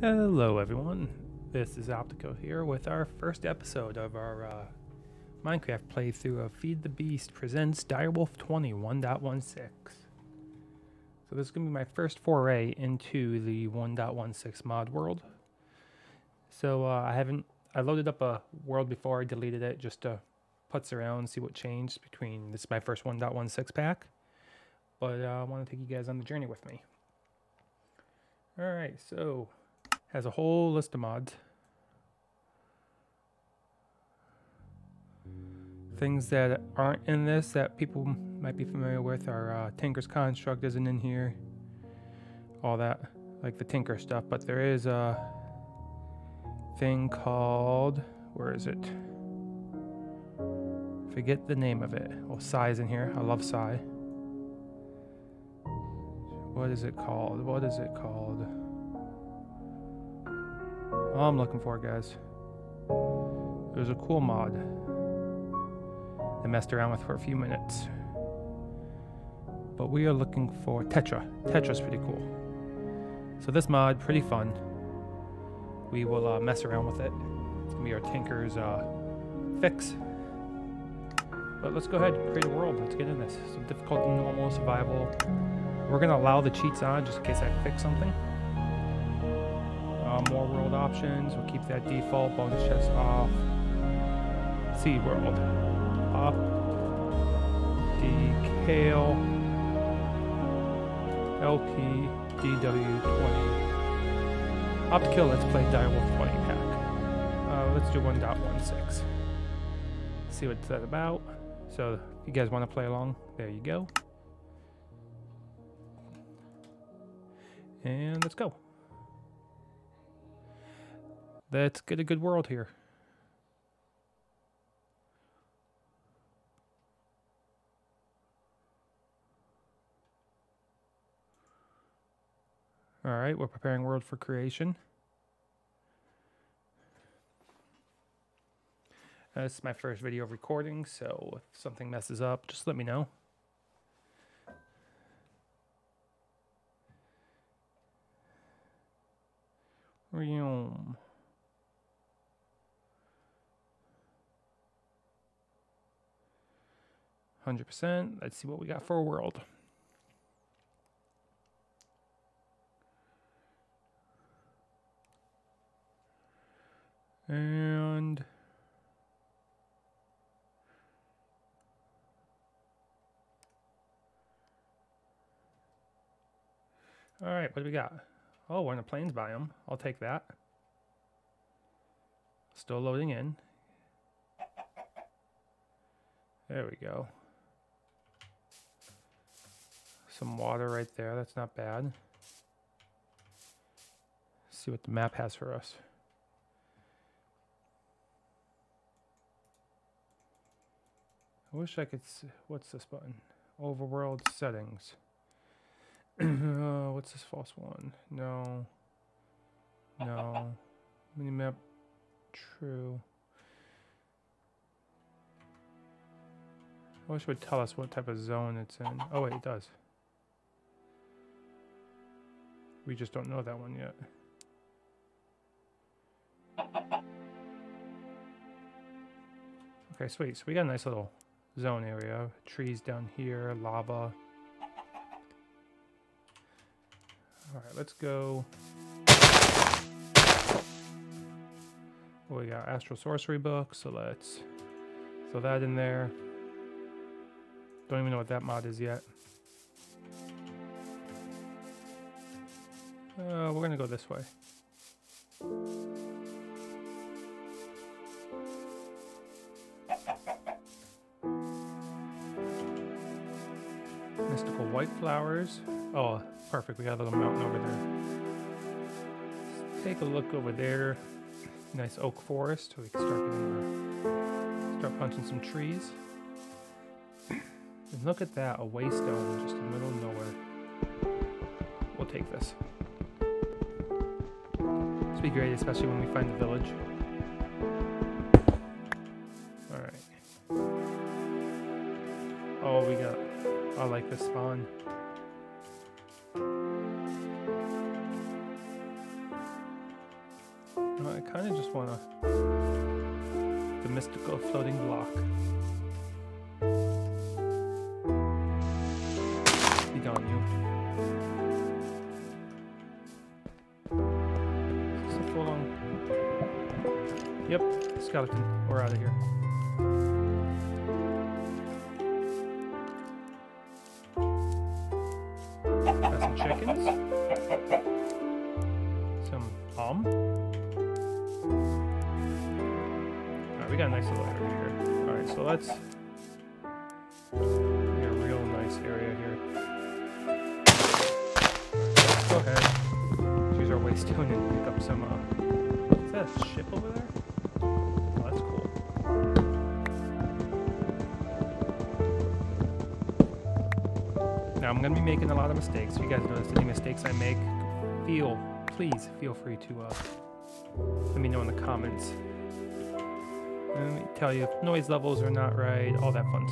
Hello everyone, this is Optico here with our first episode of our Minecraft playthrough of Feed the Beast presents Direwolf 20 1.16. So this is going to be my first foray into the 1.16 mod world. So I loaded up a world before I deleted it just to putz around, see what changed between, this is my first 1.16 pack, but I want to take you guys on the journey with me. Alright, so has a whole list of mods. Things that aren't in this that people might be familiar with are Tinker's Construct isn't in here. All that, like the Tinker stuff, but there is a thing called, where is it? Forget the name of it. Well, Psy's in here. I love Psy. What is it called? What is it called? All I'm looking for, guys, there's a cool mod I messed around with for a few minutes, but we are looking for Tetra. Tetra's pretty cool. So this mod, pretty fun. We will mess around with it. It's gonna be our Tinker's fix. But let's go ahead and create a world. Let's get in this. Some difficult and normal survival. We're gonna allow the cheats on just in case I fix something. More world options, we'll keep that default, bonus chest off, seed world, optiKail, LP, DW20, optiKail, let's play Direwolf 20 pack, let's do 1.16, see what that's about. So if you guys want to play along, there you go, and let's go. Let's get a good world here. All right, we're preparing world for creation. This is my first video recording, so if something messes up, just let me know. Realm. Let's see what we got for a world. And all right, what do we got? Oh, we're in a plains biome. I'll take that. Still loading in. There we go. Some water right there, that's not bad. Let's see what the map has for us. I wish I could see, what's this button? Overworld settings. What's this false one? No. No. Minimap true. I wish it would tell us what type of zone it's in. Oh wait, it does. We just don't know that one yet. Okay, sweet. So we got a nice little zone area. Trees down here, lava. All right, let's go. Oh, we got Astral Sorcery book, so let's throw that in there. Don't even know what that mod is yet. We're gonna go this way. Mystical white flowers. Oh, perfect. We got a little mountain over there. Let's take a look over there. Nice oak forest. We can start punching some trees. And look at that, a waystone just in the middle of nowhere. We'll take this. This would be great, especially when we find the village. Alright. Oh, we got... I like this spawn. I kind of just want the mystical floating block. Be gone, you. Is this a full-on? Yep, skeleton. We're out of here. Got some chickens. Some Alright, we got a nice little area here. Alright, so let's get a real nice area here. Let's go ahead, use our waystone and pick up some, is that a ship over there? Oh, that's cool. Now I'm going to be making a lot of mistakes. If you guys notice any mistakes I make, please feel free to let me know in the comments. Let me tell you if noise levels are not right, all that fun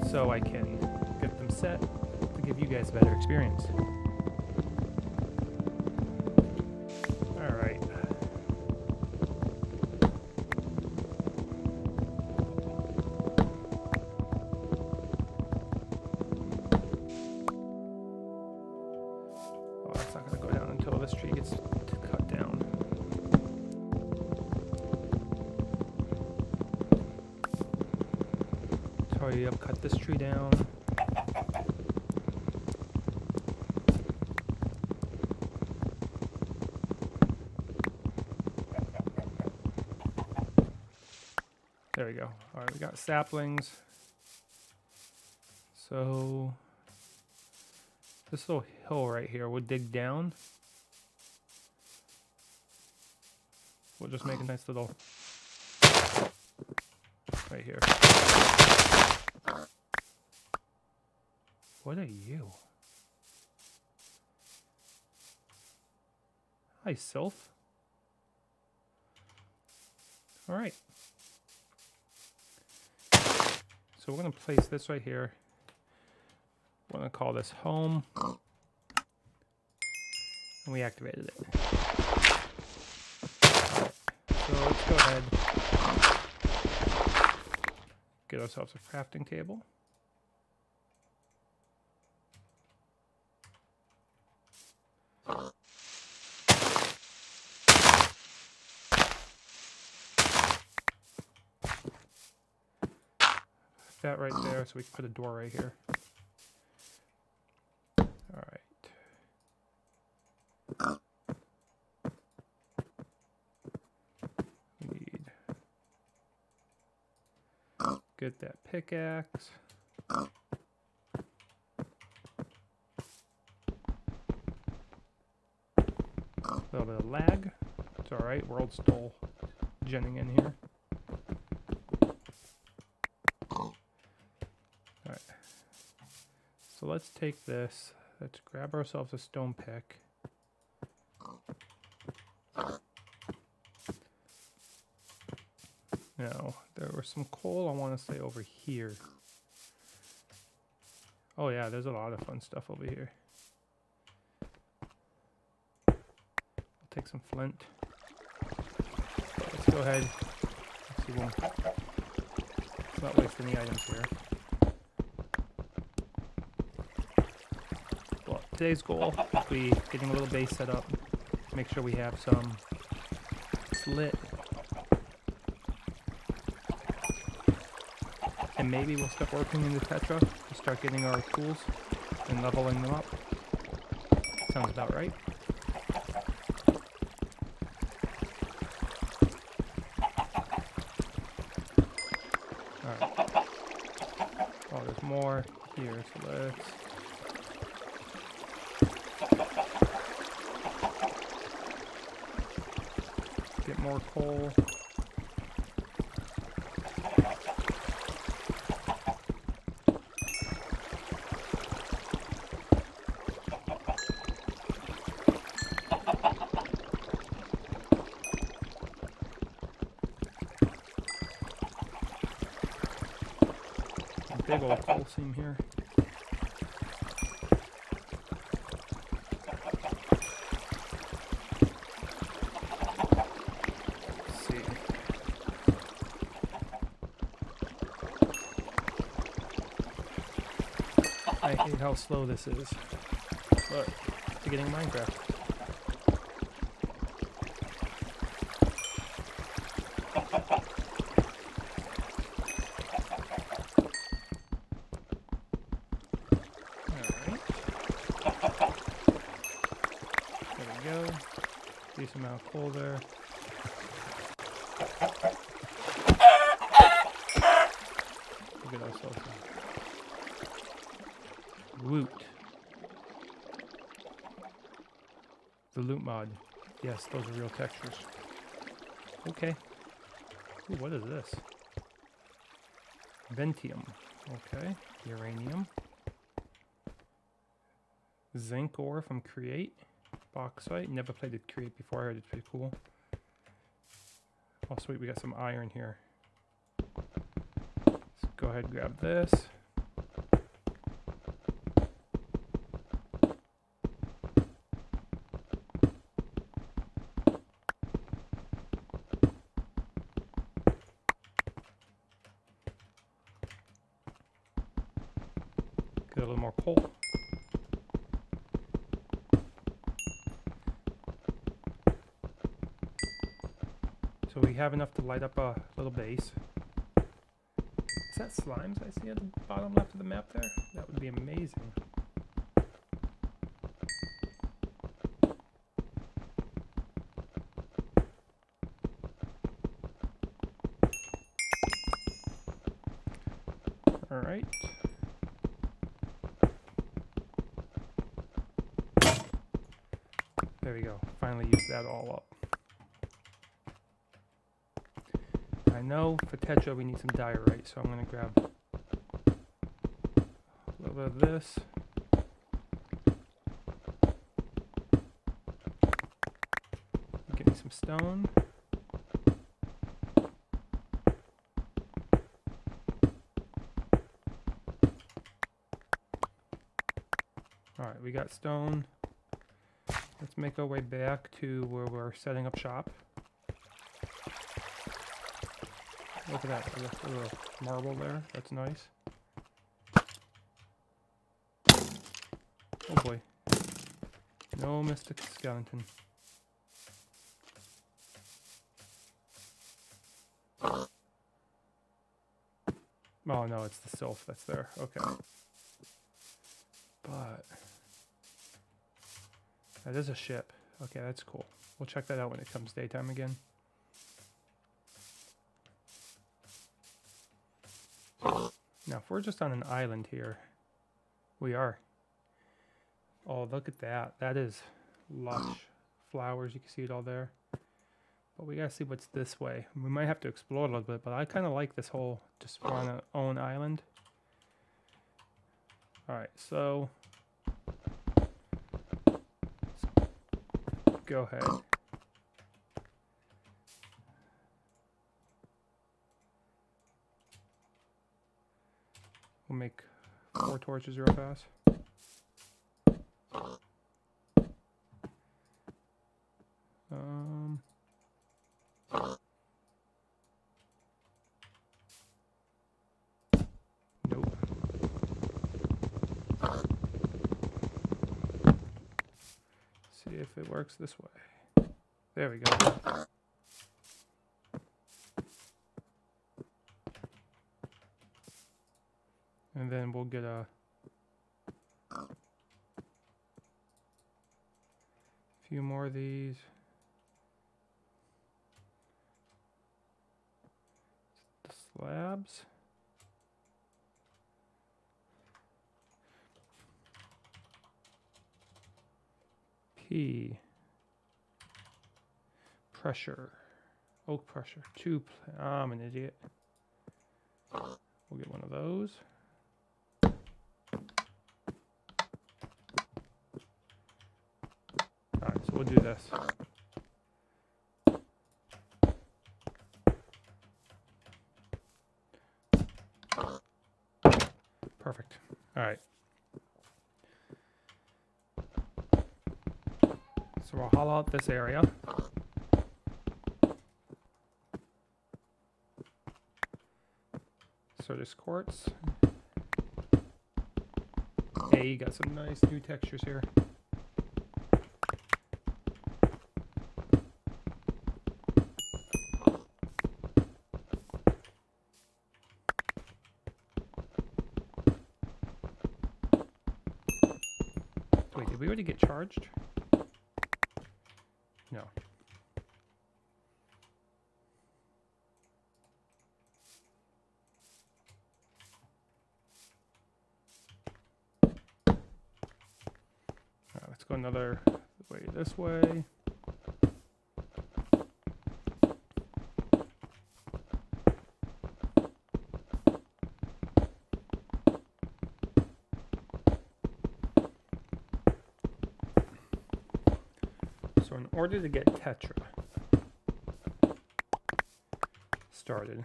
stuff. So I can get them set to give you guys a better experience. Alright. Oh, it's not going to go down until this tree gets cut down. Hurry up, cut this tree down. There we go. All right, we got saplings. So this little hill right here, we'll dig down. We'll just make a nice little right here. What are you? Hi, Sylph. All right. So we're gonna place this right here. We're gonna call this home. And we activated it. So let's go ahead. Get ourselves a crafting table. That right there, so we can put a door right here. All right. We need get that pickaxe. A little bit of lag. It's all right. World's still genning in here. So let's take this, let's grab ourselves a stone pick. Now, there was some coal I want to say over here. Oh yeah, there's a lot of fun stuff over here. I'll take some flint. Let's go ahead. Let's see one. Let's not waste any items here. Today's goal will be getting a little base set up, make sure we have some slit, and maybe we'll start working into Tetra and start getting our tools and leveling them up. Sounds about right. Alright. Oh, there's more here, so let's... more coal. A big old coal seam here. how slow this is. But it's getting Minecraft. Alright. There we go. Decent amount of coal there. Look at ourselves. Loot. The loot mod. Yes, those are real textures. Okay. Ooh, what is this? Ventium. Okay. Uranium. Zinc ore from Create. Bauxite. Never played with Create before. I heard it's pretty cool. Oh, sweet. We got some iron here. Let's go ahead and grab this. Get a little more coal. So we have enough to light up a little base. Is that slimes I see at the bottom left of the map there? That would be amazing. Alright. There we go. Finally used that all up. I know for Tetra we need some diorite, so I'm going to grab a little bit of this. Get me some stone. Alright, we got stone. Let's make our way back to where we're setting up shop. Look at that, a little marble there, that's nice. Oh boy. No mystic skeleton. Oh no, it's the sylph that's there, okay. But, that is a ship. Okay, that's cool. We'll check that out when it comes daytime again. Now, if we're just on an island here, we are. Oh, look at that. That is lush flowers. You can see it all there. But we gotta see what's this way. We might have to explore a little bit, but I kind of like this whole just on our own island. Alright, so go ahead. We'll make 4 torches real fast. Nope. See if it works this way. There we go. And then we'll get a few more of these. The slabs. P. Pressure. Oak pressure. 2. I'm an idiot. We'll get one of those. We'll do this. Perfect. All right. So we'll hollow out this area. So there's quartz. A Okay, you got some nice new textures here. Wait, did we already get charged? No. Another way this way. So in order to get Tetra started,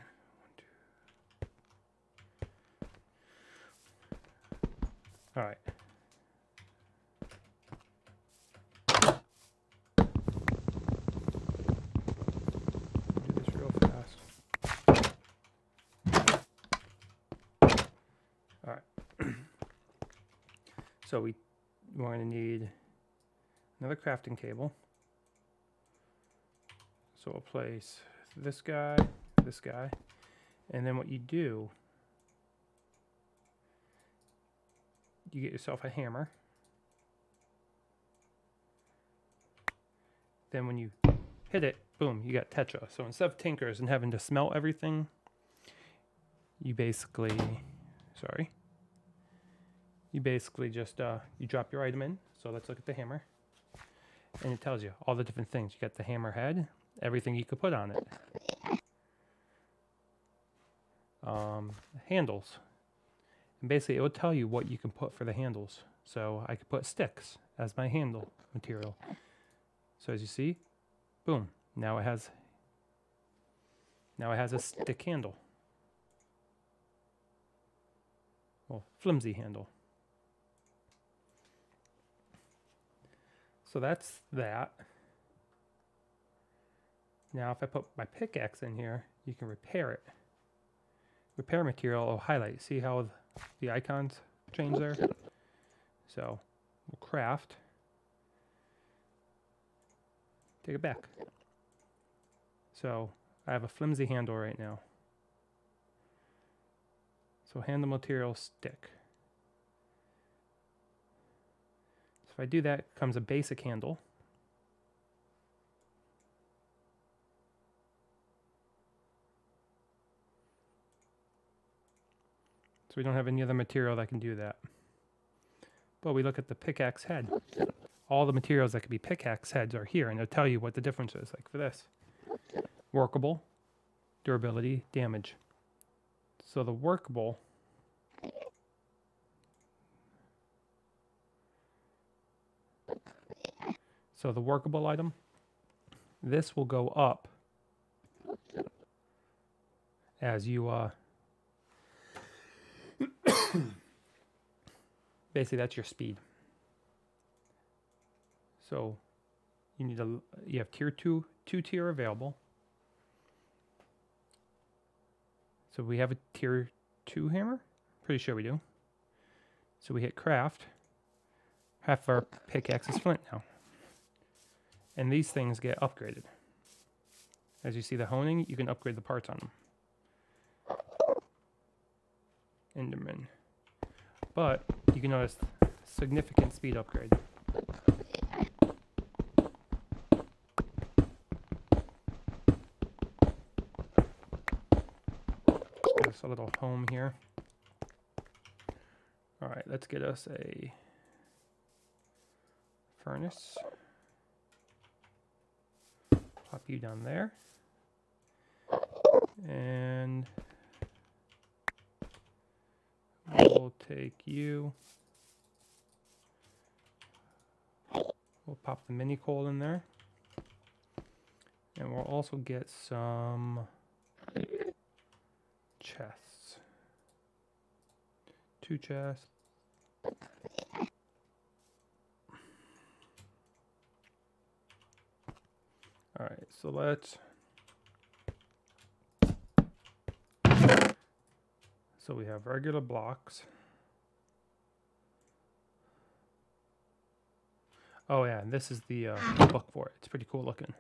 all right. So we're going to need another crafting table. So we'll place this guy, and then what you do, you get yourself a hammer. Then when you hit it, boom, you got Tetra. So instead of Tinkers and having to smell everything, you basically, sorry. You basically just you drop your item in. So let's look at the hammer, and it tells you all the different things. You got the hammer head, everything you could put on it, handles, and basically it will tell you what you can put for the handles. So I could put sticks as my handle material. So as you see, boom, now it has a stick handle, well, flimsy handle. So that's that. Now if I put my pickaxe in here, you can repair it. Repair material or highlight. See how the icons change there? So we'll craft. Take it back. So I have a flimsy handle right now. So handle material stick. If I do that, comes a basic handle. So we don't have any other material that can do that. But we look at the pickaxe head. All the materials that could be pickaxe heads are here, and they'll tell you what the difference is. Like for this, workable, durability, damage. So the workable. So the workable item, this will go up as you, basically that's your speed. So you need a, you have tier two tier available. So we have a tier 2 hammer, pretty sure we do. So we hit craft, half our pickaxe is flint now. And these things get upgraded. As you see the honing, you can upgrade the parts on them. Enderman. But you can notice significant speed upgrade. Just a little home here. All right, let's get us a furnace. Pop you down there, and we'll take you, we'll pop the mini coal in there, and we'll also get some chests, 2 chests. All right, so let's, so we have regular blocks. Oh yeah, and this is the book for it. It's pretty cool looking.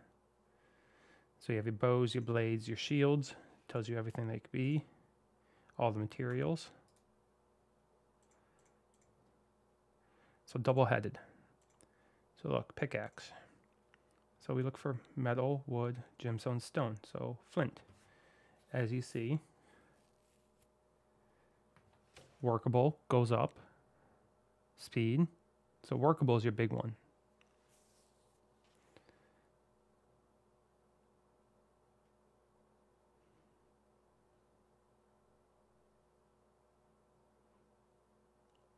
So you have your bows, your blades, your shields. It tells you everything they could be, all the materials. So double-headed. So look, pickaxe. So we look for metal, wood, gemstone, stone. So flint, as you see, workable goes up, speed. So workable is your big one.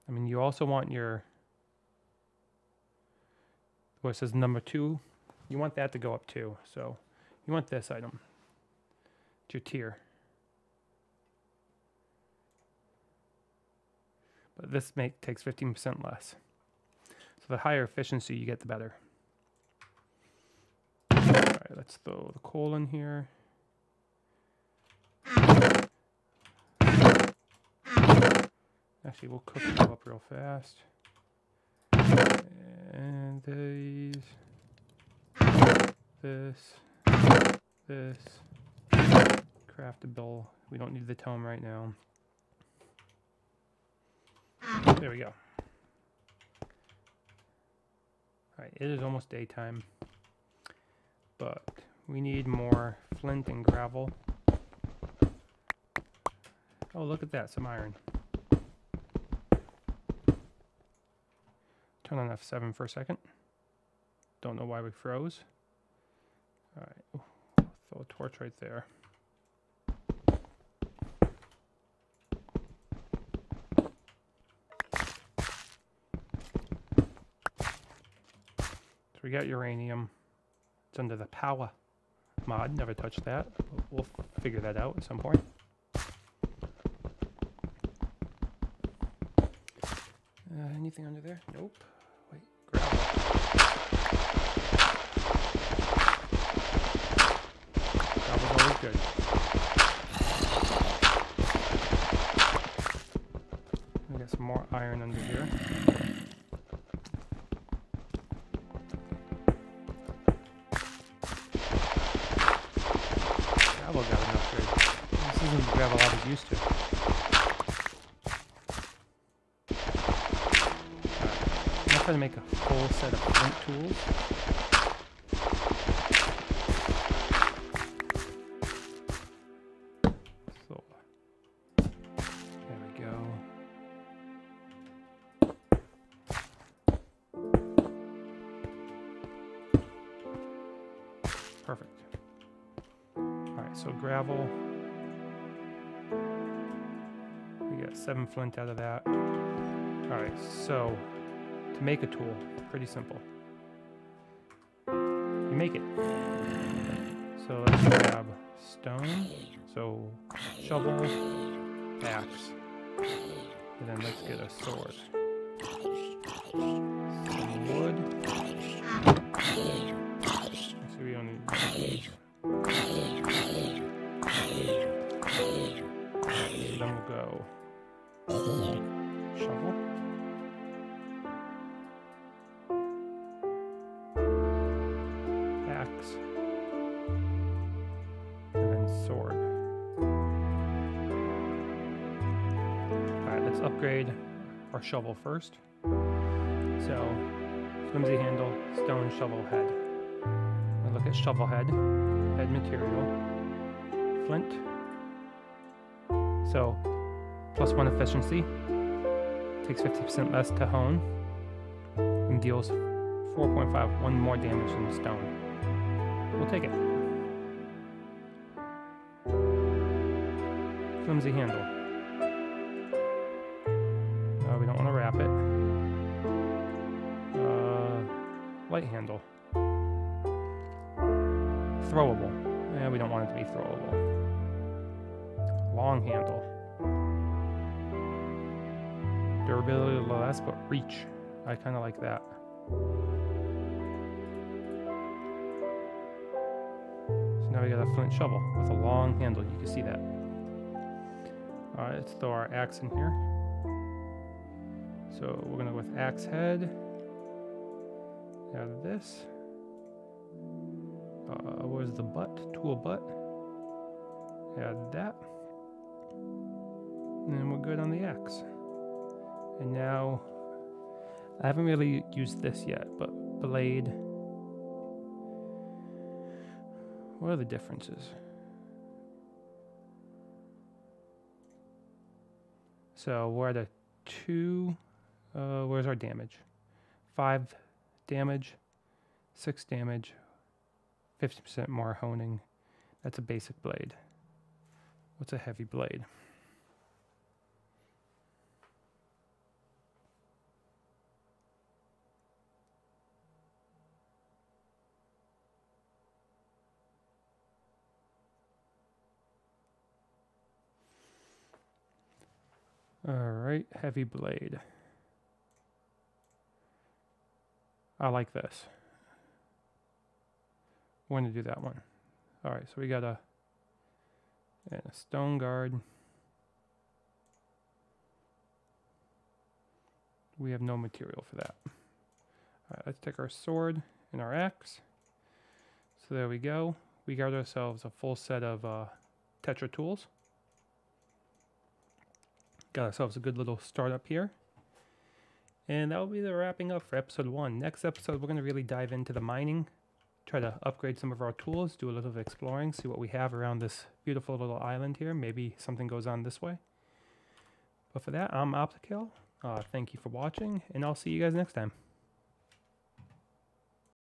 I mean, you also want your, where it says number 2, you want that to go up too. So you want this item. It's your tier. But this takes 15% less. So the higher efficiency you get, the better. All right, let's throw the coal in here. Actually, we'll cook it up real fast. And these, this, craftable. We don't need the tome right now. There we go. Alright, it is almost daytime, but we need more flint and gravel. Oh, look at that, some iron. Turn on F7 for a second. Don't know why we froze. All right, ooh, throw a torch right there. So we got uranium. It's under the power mod, never touched that. We'll figure that out at some point. Anything under there? Nope. Good. We got some more iron under here. Gravel got an upgrade. This isn't the gravel I was used to. I'm not trying to make a full set of flint tools. Perfect. Alright, so gravel. We got 7 flint out of that. Alright, so to make a tool, pretty simple. You make it. So let's grab stone. So shovel, axe. And then let's get a sword. Some wood. We only need then we'll go shovel. Axe. And then sword. Alright, let's upgrade our shovel first. So flimsy handle, stone, shovel, head. Look at shovel head, head material, flint. So +1 efficiency, takes 50% less to hone, and deals 4.51 more damage than stone. We'll take it. Flimsy handle. We don't want to wrap it. Light handle. Throwable. We don't want it to be throwable. Long handle. Durability less, but reach. I kind of like that. So now we got a flint shovel with a long handle. You can see that. All right, let's throw our axe in here. So we're going to go with axe head. out of this. Where's the butt? Tool butt. Add that. And then we're good on the axe. And now, I haven't really used this yet, but blade. What are the differences? So we're at a 2. Where's our damage? 5 damage, 6 damage, 50% more honing. That's a basic blade. What's a heavy blade? Alright, heavy blade. I like this. We're going to do that one. Alright, so we got a stone guard. We have no material for that. Alright, let's take our sword and our axe. So there we go. We got ourselves a full set of Tetra tools. Got ourselves a good little startup here. And that will be the wrapping up for episode 1. Next episode, we're going to really dive into the mining, try to upgrade some of our tools, do a little of exploring, see what we have around this beautiful little island here. Maybe something goes on this way. But for that, I'm optiKail. Thank you for watching, and I'll see you guys next time.